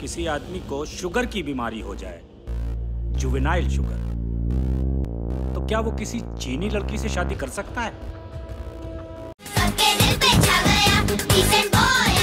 किसी आदमी को शुगर की बीमारी हो जाए, जुवेनाइल शुगर, तो क्या वो किसी चीनी लड़की से शादी कर सकता है? सबके दिल पे छा गया,